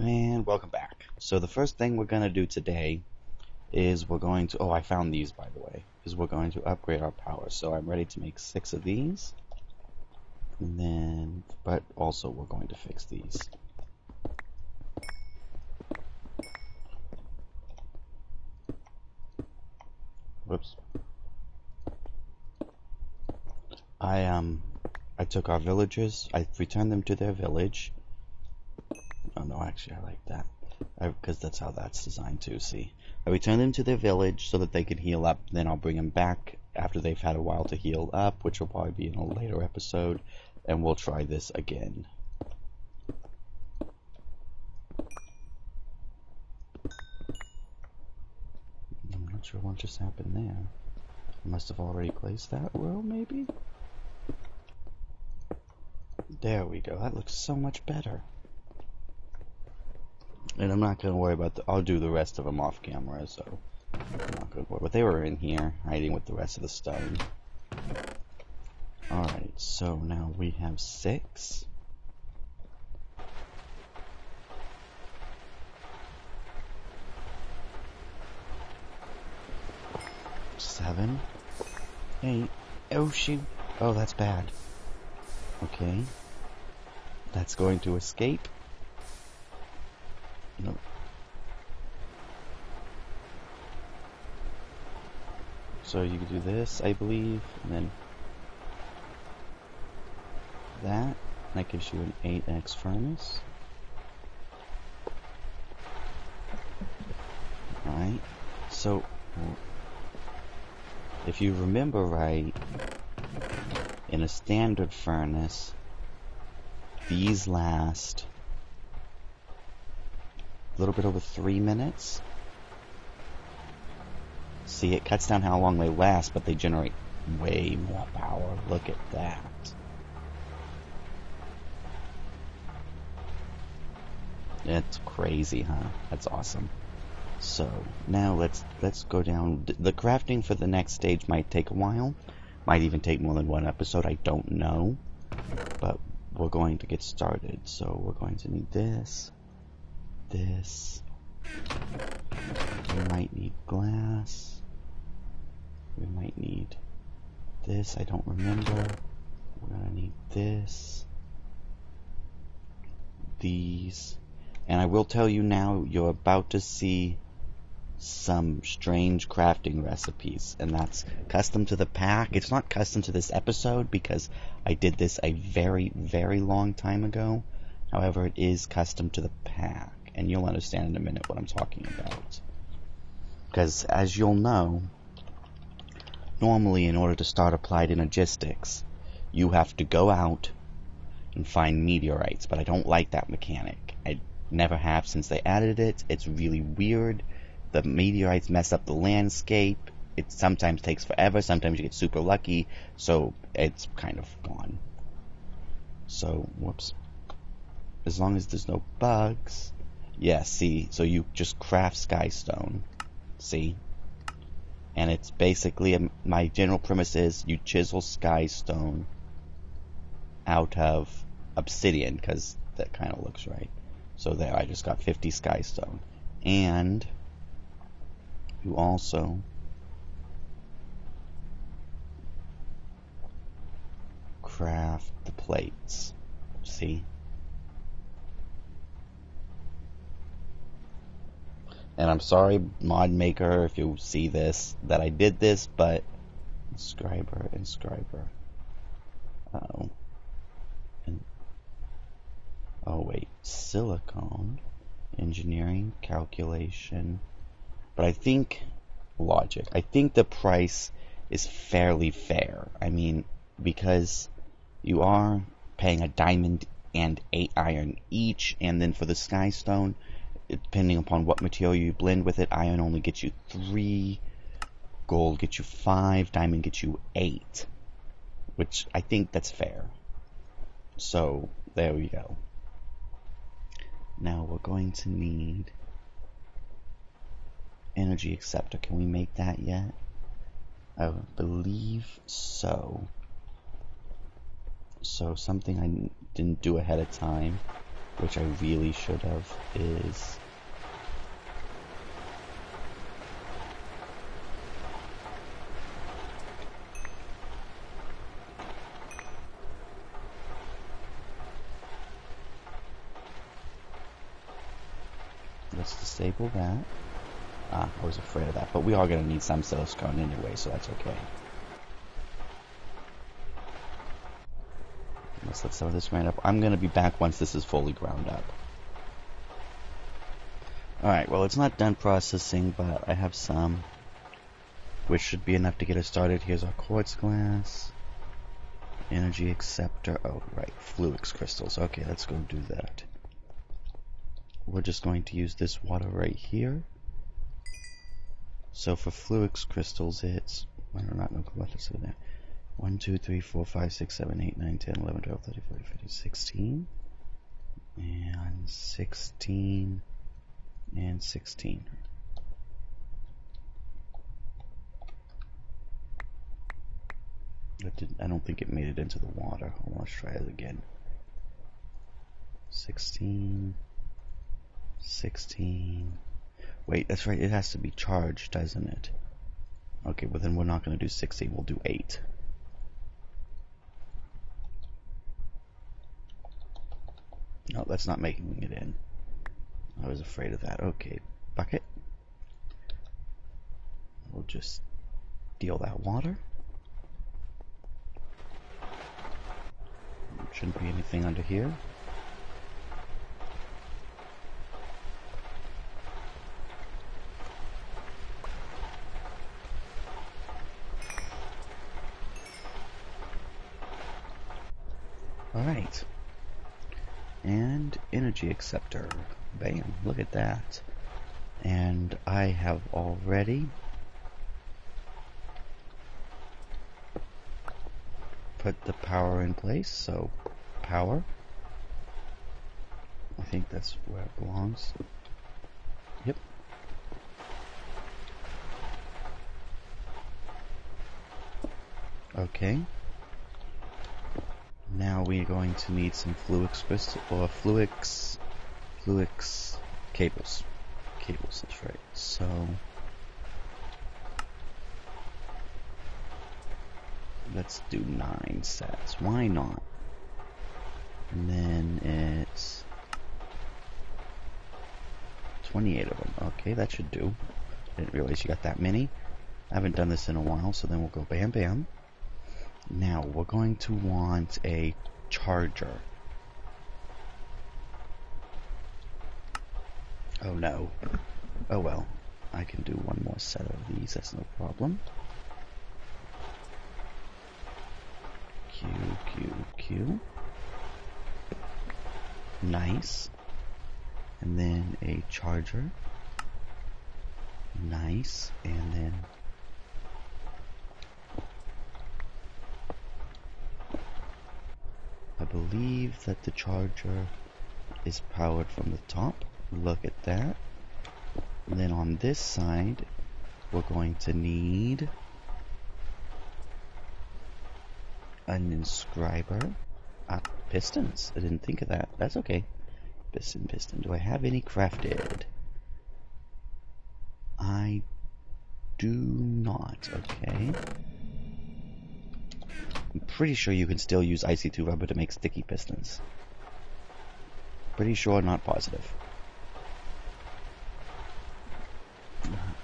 And welcome back. So the first thing we're going to do today is we're going to, oh, I found these, by the way, is we're going to upgrade our power. So I'm ready to make 6 of these, and then, but also we're going to fix these. Whoops. I took our villagers, I returned them to their village. Oh no, actually I like that, because that's how that's designed to, see. I return them to their village so that they can heal up, then I'll bring them back after they've had a while to heal up, which will probably be in a later episode, and we'll try this again. I'm not sure what just happened there. I must have already placed that row, maybe? There we go, that looks so much better. And I'm not going to worry about the... I'll do the rest of them off camera, so... I'm not going to worry. But they were in here, hiding with the rest of the stone. Alright, so now we have 6. Seven. 8. Oh, shoot. Oh, that's bad. Okay. That's going to escape. Nope. So you could do this, I believe, and then that. That gives you an 8x furnace. Alright. So, if you remember right, in a standard furnace, these last a little bit over 3 minutes. See, it cuts down how long they last, but they generate way more power. Look at that. That's crazy, huh? That's awesome. So now let's go down. The crafting for the next stage might take a while. Might even take more than one episode. I don't know, but we're going to get started. So we're going to need this. This. We might need glass. We might need this. I don't remember. We're gonna need this. These. And I will tell you now, you're about to see some strange crafting recipes, and that's custom to the pack. It's not custom to this episode because I did this a very, very long time ago. However, it is custom to the pack. And you'll understand in a minute what I'm talking about. Because, as you'll know, normally in order to start Applied Energistics, you have to go out and find meteorites. But I don't like that mechanic. I never have since they added it. It's really weird. The meteorites mess up the landscape. It sometimes takes forever. Sometimes you get super lucky. So, it's kind of gone. So, whoops. As long as there's no bugs... Yeah, see, so you just craft skystone, see? And it's basically, my general premise is you chisel skystone out of obsidian, because that kind of looks right. So there, I just got 50 skystone. And you also craft the plates, see? And I'm sorry, mod maker, if you see this, that I did this, but inscriber. Uh-oh. Oh, wait. Silicone. Engineering. Calculation. But I think logic. I think the price is fairly fair. I mean, because you are paying a diamond and 8 iron each, and then for the skystone... Depending upon what material you blend with it, iron only gets you 3, gold gets you 5, diamond gets you 8, which I think that's fair. So, there we go. Now we're going to need energy acceptor. Can we make that yet? I believe so. So, something I didn't do ahead of time which I really should have, is let's disable that. Ah, I was afraid of that, but we are going to need some silicone anyway, so that's okay. Let's let some of this grind up. I'm going to be back once this is fully ground up. Alright, well, it's not done processing, but I have some, which should be enough to get us started. Here's our quartz glass, energy acceptor, oh, right, fluix crystals. Okay, let's go do that. We're just going to use this water right here. So for fluix crystals, it's, I do not know what to say there. 1, 2, 3, 4, 5, 6, 7, 8, 9, 10, 11, 12, 13, 14, 15, 16. And 16. And 16. I don't think it made it into the water. I want to try it again. 16. 16. Wait, that's right, it has to be charged, doesn't it? Okay, well then we're not going to do 16, we'll do 8. No, that's not making it in. I was afraid of that. Okay, bucket. We'll just deal that water. There shouldn't be anything under here. Alright. And energy acceptor. Bam, look at that. And I have already put the power in place, so power. I think that's where it belongs. Yep. Okay. Now we're going to need some fluix crystal or fluix cables. Cables, that's right. So let's do 9 sets. Why not? And then it's 28 of them. Okay, that should do. I didn't realize you got that many. I haven't done this in a while, so then we'll go bam bam. Now, we're going to want a charger. Oh no. Oh well. I can do one more set of these, that's no problem. Q, Q, Q. Nice. And then a charger. Nice. And then I believe that the charger is powered from the top. Look at that. And then on this side, we're going to need an inscriber. Ah, pistons. I didn't think of that. That's okay. Piston, piston. Do I have any crafted? I do not. Okay. I'm pretty sure you can still use IC2 rubber to make sticky pistons. Pretty sure, not positive.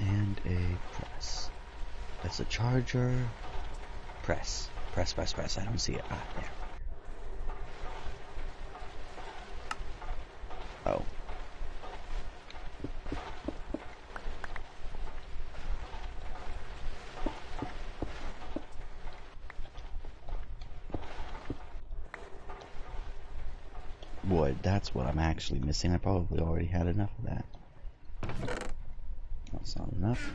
And a press. That's a charger. Press. Press, press, press. I don't see it. Ah, there. Oh. Wood, that's what I'm actually missing. I probably already had enough of that. That's not enough.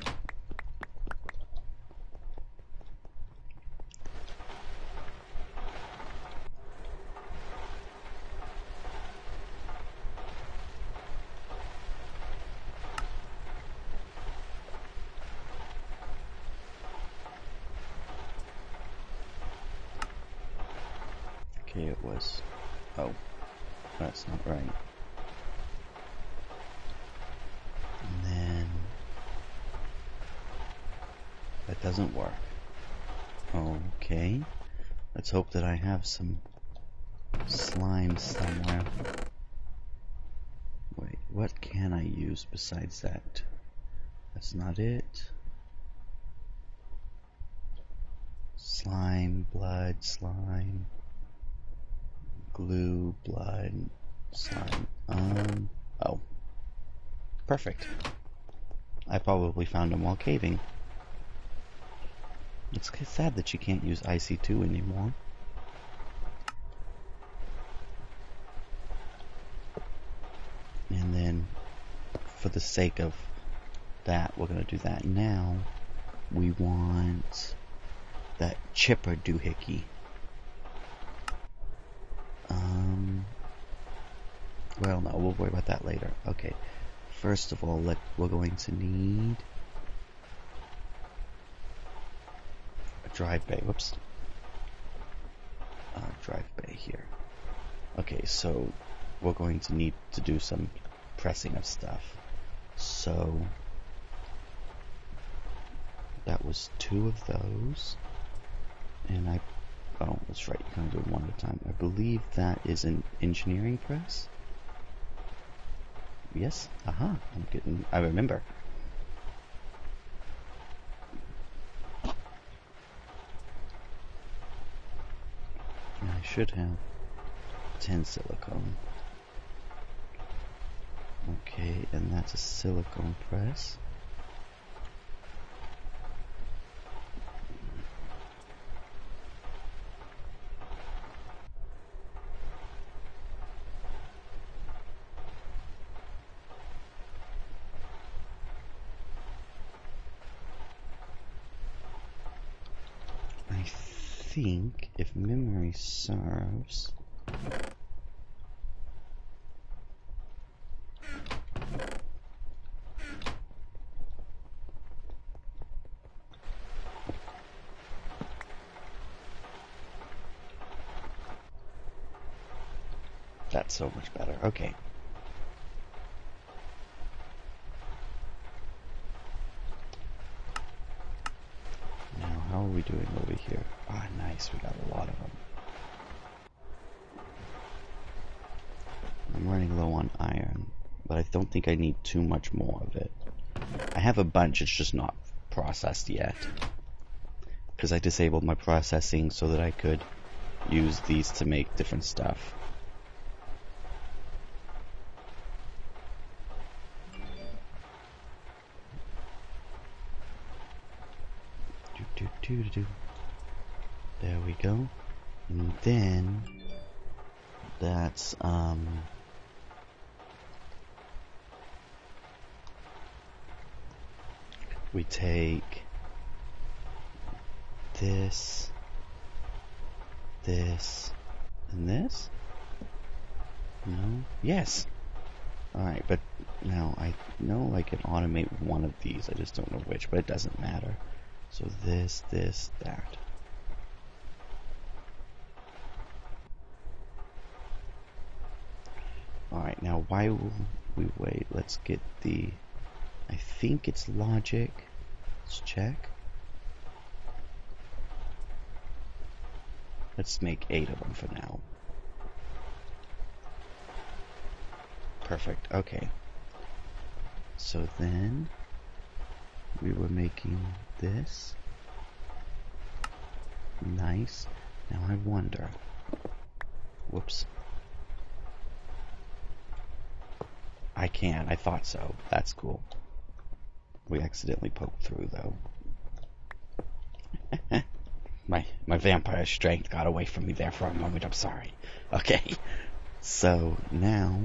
Okay, it was... oh. That's not right. And then that doesn't work. Okay. Let's hope that I have some slime somewhere. Wait, what can I use besides that? That's not it. Slime, blood, slime, glue, blood, slime. Oh, perfect. I probably found them while caving. It's sad that you can't use IC2 anymore. And then, for the sake of that, we're going to do that now. We want that chipper doohickey. Well, no, we'll worry about that later. Okay, first of all, we're going to need a drive bay. Whoops. Drive bay here. Okay, so we're going to need to do some pressing of stuff. So that was two of those. And oh, that's right, you can do it one at a time. I believe that is an engineering press. Yes, aha, I remember. And I should have 10 silicone. Okay, and that's a silicone press. I think, if memory serves, that's so much better. Okay. Doing over here. Ah, nice, we got a lot of them. I'm running low on iron, but I don't think I need too much more of it. I have a bunch, it's just not processed yet, because I disabled my processing so that I could use these to make different stuff. There we go. And then that's we take this, this, and this? No? Yes. Alright, but now I know I can automate one of these, I just don't know which, but it doesn't matter. So this, this, that. Alright, now why will we wait? Let's get the, I think it's logic. Let's check. Let's make 8 of them for now. Perfect, okay. So then we were making this. Nice. Now I wonder. Whoops. I can. I thought so. That's cool. We accidentally poked through though. my vampire strength got away from me there for a moment. I'm sorry. Okay. So now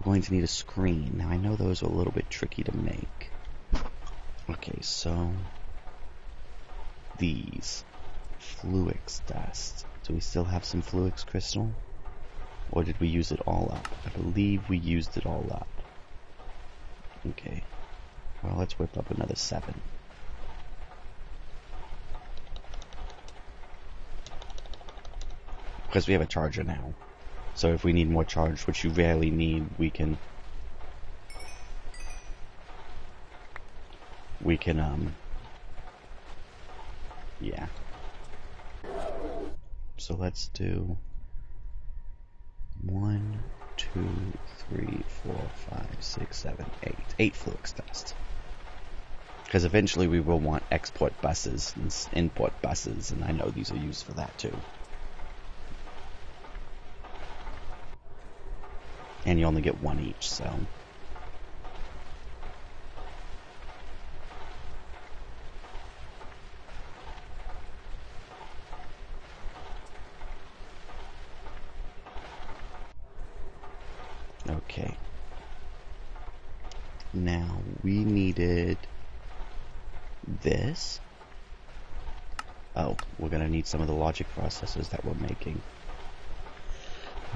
we're going to need a screen. Now I know those are a little bit tricky to make. Okay, so these Fluix dust. Do we still have some Fluix crystal? Or did we use it all up? I believe we used it all up. Okay. Well, let's whip up another 7. Because we have a charger now. So if we need more charge, which you rarely need, we can so let's do 1, 2, 3, 4, 5, 6, 7, 8. 8 flux dust. Because eventually we will want export buses and import buses, and I know these are used for that too. And you only get one each, so. Okay. Now we needed this. Oh, we're gonna need some of the logic processes that we're making.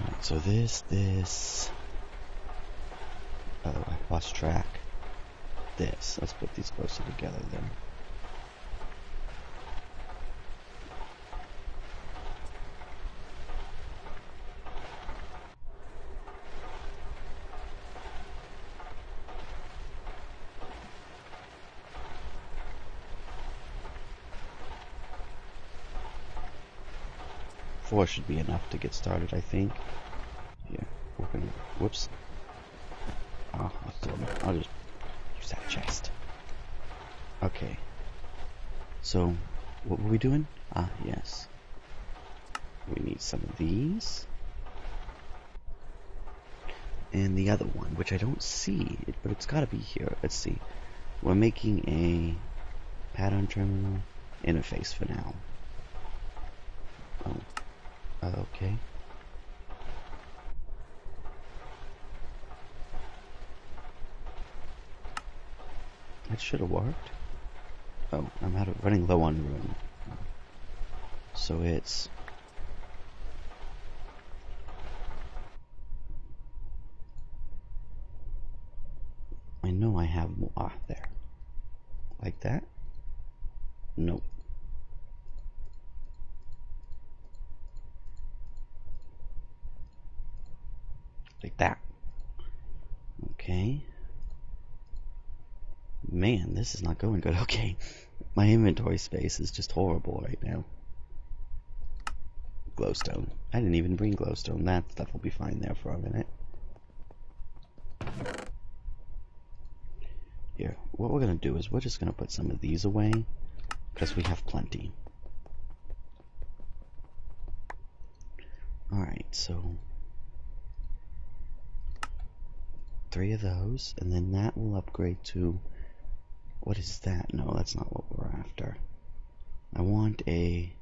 Alright, so this. Oh, I lost track. This. Let's put these closer together then. Four should be enough to get started, I think. Yeah, we're gonna, whoops. Oh, I'll just use that chest. Okay. So, what were we doing? Ah, yes. We need some of these. And the other one, which I don't see, but it's gotta be here. Let's see. We're making a pattern terminal interface for now. Oh. Okay. That should have worked. Oh, I'm out of running low on room. So it's I know I have more there. Like that? Nope. Like that. Okay. Man, this is not going good. Okay. My inventory space is just horrible right now. Glowstone. I didn't even bring glowstone. That stuff will be fine there for a minute. Here. What we're going to do is we're just going to put some of these away. Because we have plenty. Alright, so 3 of those, and then that will upgrade to, what is that? No, that's not what we're after. I want a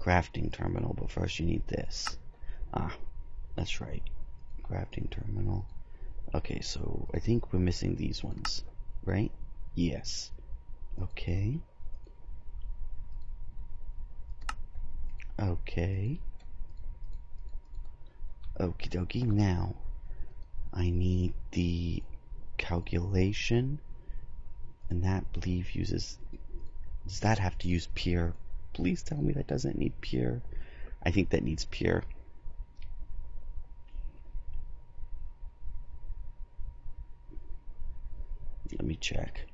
crafting terminal, but first you need this. Ah, that's right, crafting terminal. Okay, so I think we're missing these ones, right? Yes. Okay. Okay. Okie dokie, now I need the calculation, and that I believe uses, does that have to use peer? Please tell me that doesn't need peer. I think that needs peer. Let me check.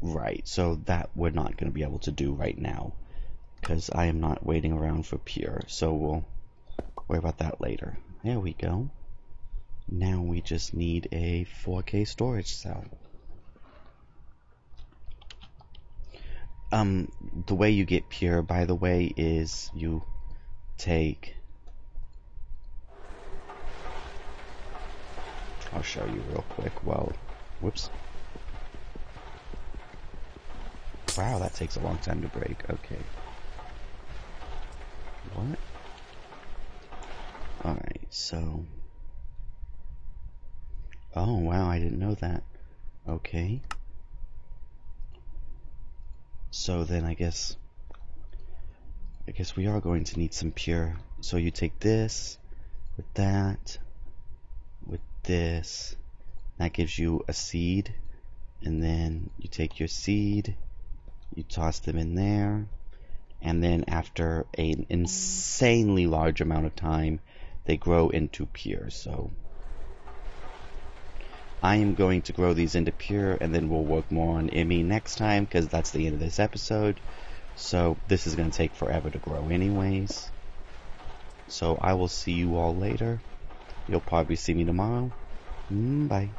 Right, so that we're not going to be able to do right now, because I am not waiting around for peer, so we'll worry about that later. There we go. Now we just need a 4K storage cell. The way you get peer, by the way, is you take, I'll show you real quick while, whoops. Wow, that takes a long time to break. Okay. What? Alright, so, oh wow, I didn't know that. Okay. So then I guess we are going to need some pure. So you take this, with that, with this, that gives you a seed, and then you take your seed, you toss them in there, and then after an insanely large amount of time, they grow into pure. So I am going to grow these into pure, and then we'll work more on Emmy next time, because that's the end of this episode. So this is going to take forever to grow anyways. So I will see you all later. You'll probably see me tomorrow. Bye.